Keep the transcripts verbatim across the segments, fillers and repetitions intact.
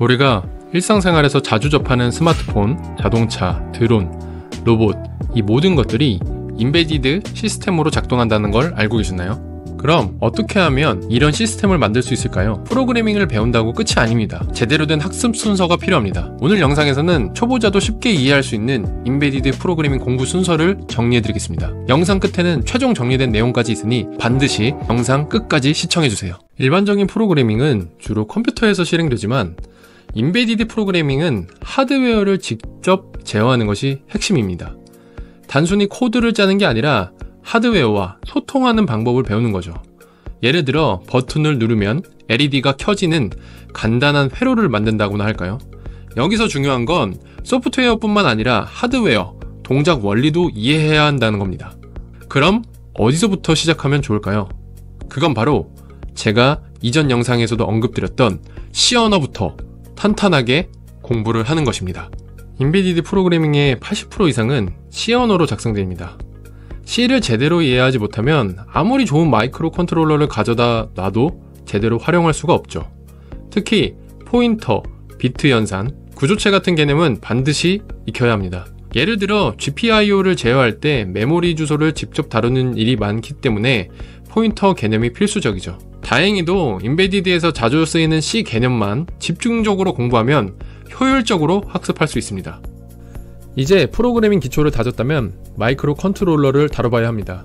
우리가 일상생활에서 자주 접하는 스마트폰, 자동차, 드론, 로봇 이 모든 것들이 임베디드 시스템으로 작동한다는 걸 알고 계셨나요? 그럼 어떻게 하면 이런 시스템을 만들 수 있을까요? 프로그래밍을 배운다고 끝이 아닙니다. 제대로 된 학습 순서가 필요합니다. 오늘 영상에서는 초보자도 쉽게 이해할 수 있는 임베디드 프로그래밍 공부 순서를 정리해드리겠습니다. 영상 끝에는 최종 정리된 내용까지 있으니 반드시 영상 끝까지 시청해주세요. 일반적인 프로그래밍은 주로 컴퓨터에서 실행되지만 임베디드 프로그래밍은 하드웨어를 직접 제어하는 것이 핵심입니다. 단순히 코드를 짜는 게 아니라 하드웨어와 소통하는 방법을 배우는 거죠. 예를 들어 버튼을 누르면 엘이디가 켜지는 간단한 회로를 만든다고나 할까요? 여기서 중요한 건 소프트웨어뿐만 아니라 하드웨어, 동작 원리도 이해해야 한다는 겁니다. 그럼 어디서부터 시작하면 좋을까요? 그건 바로 제가 이전 영상에서도 언급드렸던 C 언어부터 탄탄하게 공부를 하는 것입니다. 임베디드 프로그래밍의 팔십 퍼센트 이상은 C 언어로 작성됩니다. C를 제대로 이해하지 못하면 아무리 좋은 마이크로 컨트롤러를 가져다 놔도 제대로 활용할 수가 없죠. 특히 포인터, 비트 연산, 구조체 같은 개념은 반드시 익혀야 합니다. 예를 들어 지피아이오를 제어할 때 메모리 주소를 직접 다루는 일이 많기 때문에 포인터 개념이 필수적이죠. 다행히도 임베디드에서 자주 쓰이는 C 개념만 집중적으로 공부하면 효율적으로 학습할 수 있습니다. 이제 프로그래밍 기초를 다졌다면 마이크로 컨트롤러를 다뤄봐야 합니다.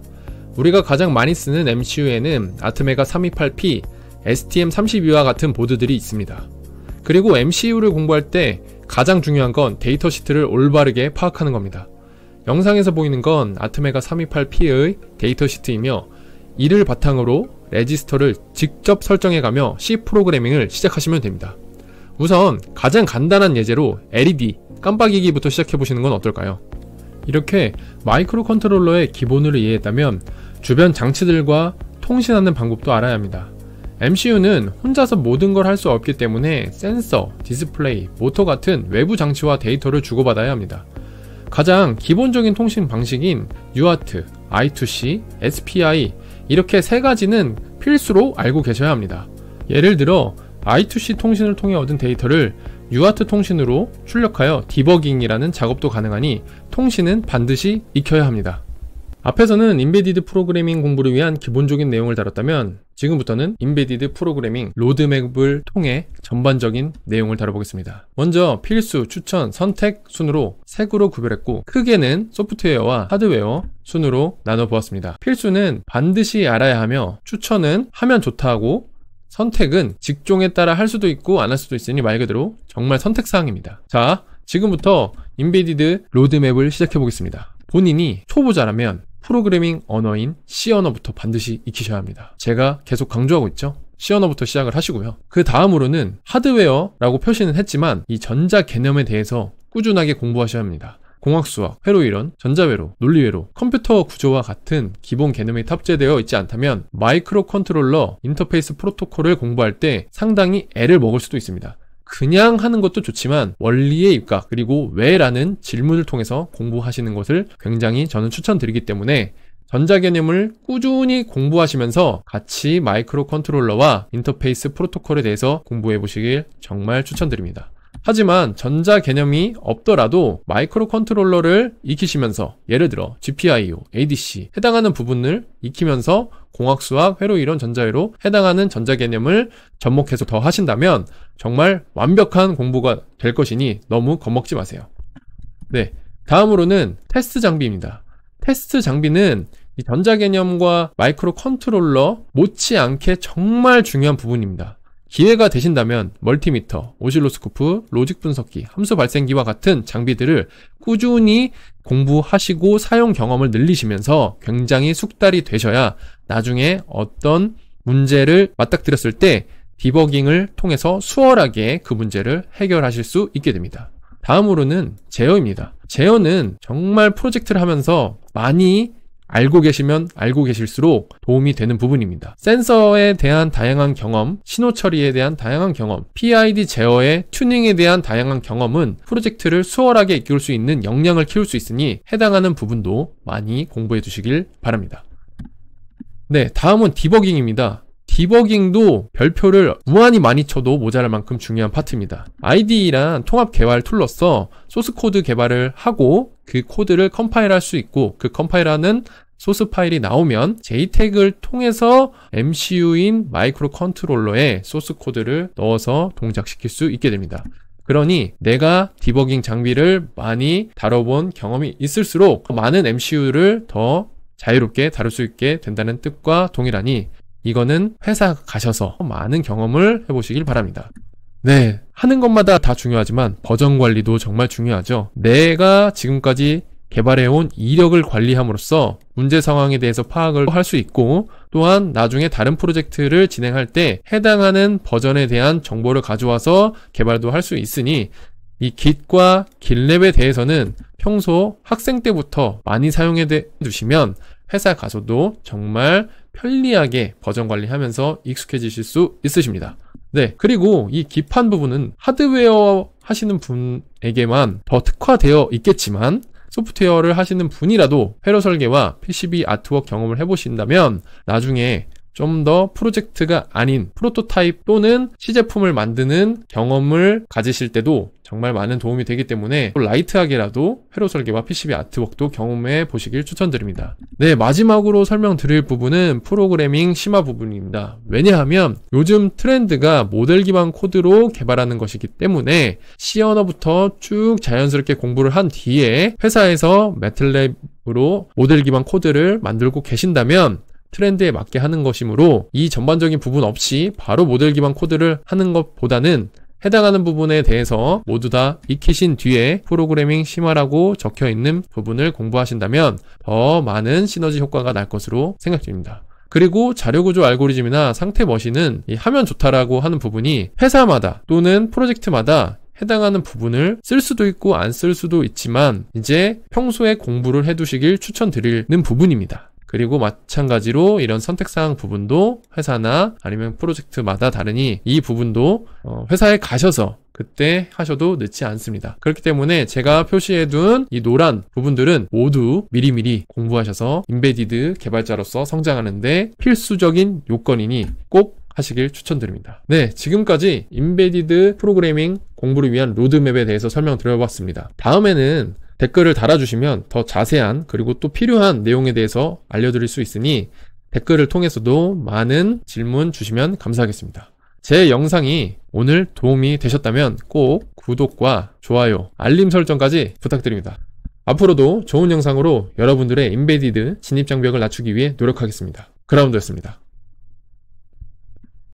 우리가 가장 많이 쓰는 엠씨유에는 아트메가 삼백이십팔 피, 에스티엠 삼십이와 같은 보드들이 있습니다. 그리고 엠씨유를 공부할 때 가장 중요한 건 데이터 시트를 올바르게 파악하는 겁니다. 영상에서 보이는 건 아트메가 삼백이십팔 피의 데이터 시트이며 이를 바탕으로 레지스터를 직접 설정해가며 C 프로그래밍을 시작하시면 됩니다. 우선 가장 간단한 예제로 엘이디 깜빡이기부터 시작해보시는 건 어떨까요? 이렇게 마이크로 컨트롤러의 기본을 이해했다면 주변 장치들과 통신하는 방법도 알아야 합니다. 엠씨유는 혼자서 모든 걸 할 수 없기 때문에 센서, 디스플레이, 모터 같은 외부 장치와 데이터를 주고받아야 합니다. 가장 기본적인 통신 방식인 유아트, 아이 투 씨, 에스피아이 이렇게 세 가지는 필수로 알고 계셔야 합니다. 예를 들어 아이 투 씨 통신을 통해 얻은 데이터를 유아트 통신으로 출력하여 디버깅이라는 작업도 가능하니 통신은 반드시 익혀야 합니다. 앞에서는 임베디드 프로그래밍 공부를 위한 기본적인 내용을 다뤘다면 지금부터는 임베디드 프로그래밍 로드맵을 통해 전반적인 내용을 다뤄보겠습니다. 먼저 필수, 추천, 선택 순으로 색으로 구별했고 크게는 소프트웨어와 하드웨어 순으로 나눠보았습니다. 필수는 반드시 알아야 하며 추천은 하면 좋다고 선택은 직종에 따라 할 수도 있고 안 할 수도 있으니 말 그대로 정말 선택사항입니다. 자, 지금부터 임베디드 로드맵을 시작해 보겠습니다. 본인이 초보자라면 프로그래밍 언어인 C 언어부터 반드시 익히셔야 합니다. 제가 계속 강조하고 있죠? C 언어부터 시작을 하시고요. 그 다음으로는 하드웨어라고 표시는 했지만 이 전자 개념에 대해서 꾸준하게 공부하셔야 합니다. 공학수학, 회로이론, 전자회로, 논리회로, 컴퓨터 구조와 같은 기본 개념이 탑재되어 있지 않다면 마이크로 컨트롤러 인터페이스 프로토콜을 공부할 때 상당히 애를 먹을 수도 있습니다. 그냥 하는 것도 좋지만 원리의 입각 그리고 왜 라는 질문을 통해서 공부하시는 것을 굉장히 저는 추천드리기 때문에 전자 개념을 꾸준히 공부하시면서 같이 마이크로 컨트롤러와 인터페이스 프로토콜에 대해서 공부해 보시길 정말 추천드립니다. 하지만 전자 개념이 없더라도 마이크로 컨트롤러를 익히시면서 예를 들어 지피아이오, 에이디씨 해당하는 부분을 익히면서 공학수학, 회로이론, 전자회로 해당하는 전자 개념을 접목해서 더 하신다면 정말 완벽한 공부가 될 것이니 너무 겁먹지 마세요. 네, 다음으로는 테스트 장비입니다. 테스트 장비는 이 전자 개념과 마이크로 컨트롤러 못지않게 정말 중요한 부분입니다. 기회가 되신다면 멀티미터, 오실로스코프, 로직 분석기, 함수 발생기와 같은 장비들을 꾸준히 공부하시고 사용 경험을 늘리시면서 굉장히 숙달이 되셔야 나중에 어떤 문제를 맞닥뜨렸을 때 디버깅을 통해서 수월하게 그 문제를 해결하실 수 있게 됩니다. 다음으로는 제어입니다. 제어는 정말 프로젝트를 하면서 많이 알고 계시면 알고 계실수록 도움이 되는 부분입니다. 센서에 대한 다양한 경험, 신호 처리에 대한 다양한 경험, 피아이디 제어의 튜닝에 대한 다양한 경험은 프로젝트를 수월하게 이끌 수 있는 역량을 키울 수 있으니 해당하는 부분도 많이 공부해 두시길 바랍니다. 네, 다음은 디버깅입니다. 디버깅도 별표를 무한히 많이 쳐도 모자랄 만큼 중요한 파트입니다. 아이디이란 통합 개발 툴로서 소스 코드 개발을 하고 그 코드를 컴파일할 수 있고, 그 컴파일하는 소스 파일이 나오면 제이택을 통해서 엠씨유인 마이크로 컨트롤러에 소스 코드를 넣어서 동작시킬 수 있게 됩니다. 그러니 내가 디버깅 장비를 많이 다뤄본 경험이 있을수록 많은 엠씨유를 더 자유롭게 다룰 수 있게 된다는 뜻과 동일하니 이거는 회사 가셔서 많은 경험을 해보시길 바랍니다. 네, 하는 것마다 다 중요하지만 버전 관리도 정말 중요하죠. 내가 지금까지 개발해온 이력을 관리함으로써 문제 상황에 대해서 파악을 할 수 있고, 또한 나중에 다른 프로젝트를 진행할 때 해당하는 버전에 대한 정보를 가져와서 개발도 할 수 있으니 이 깃과 깃랩에 대해서는 평소 학생 때부터 많이 사용해 두시면 회사 가서도 정말 편리하게 버전 관리하면서 익숙해지실 수 있으십니다. 네, 그리고 이 깃판 부분은 하드웨어 하시는 분에게만 더 특화되어 있겠지만 소프트웨어를 하시는 분이라도 회로 설계와 피씨비 아트웍 경험을 해보신다면 나중에 좀 더 프로젝트가 아닌 프로토타입 또는 시제품을 만드는 경험을 가지실 때도 정말 많은 도움이 되기 때문에 라이트하게라도 회로 설계와 피씨비 아트웍도 경험해 보시길 추천드립니다. 네, 마지막으로 설명드릴 부분은 프로그래밍 심화 부분입니다. 왜냐하면 요즘 트렌드가 모델 기반 코드로 개발하는 것이기 때문에 C 언어부터 쭉 자연스럽게 공부를 한 뒤에 회사에서 매틀랩으로 모델 기반 코드를 만들고 계신다면 트렌드에 맞게 하는 것이므로 이 전반적인 부분 없이 바로 모델 기반 코드를 하는 것보다는 해당하는 부분에 대해서 모두 다 익히신 뒤에 프로그래밍 심화라고 적혀있는 부분을 공부하신다면 더 많은 시너지 효과가 날 것으로 생각됩니다. 그리고 자료구조 알고리즘이나 상태 머신은 이 하면 좋다라고 하는 부분이 회사마다 또는 프로젝트마다 해당하는 부분을 쓸 수도 있고 안 쓸 수도 있지만 이제 평소에 공부를 해두시길 추천드리는 부분입니다. 그리고 마찬가지로 이런 선택사항 부분도 회사나 아니면 프로젝트마다 다르니 이 부분도 회사에 가셔서 그때 하셔도 늦지 않습니다. 그렇기 때문에 제가 표시해둔 이 노란 부분들은 모두 미리미리 공부하셔서 인베디드 개발자로서 성장하는데 필수적인 요건이니 꼭 하시길 추천드립니다. 네, 지금까지 인베디드 프로그래밍 공부를 위한 로드맵에 대해서 설명드려봤습니다. 다음에는 댓글을 달아주시면 더 자세한 그리고 또 필요한 내용에 대해서 알려드릴 수 있으니 댓글을 통해서도 많은 질문 주시면 감사하겠습니다. 제 영상이 오늘 도움이 되셨다면 꼭 구독과 좋아요, 알림 설정까지 부탁드립니다. 앞으로도 좋은 영상으로 여러분들의 인베디드 진입장벽을 낮추기 위해 노력하겠습니다. 그라운드였습니다.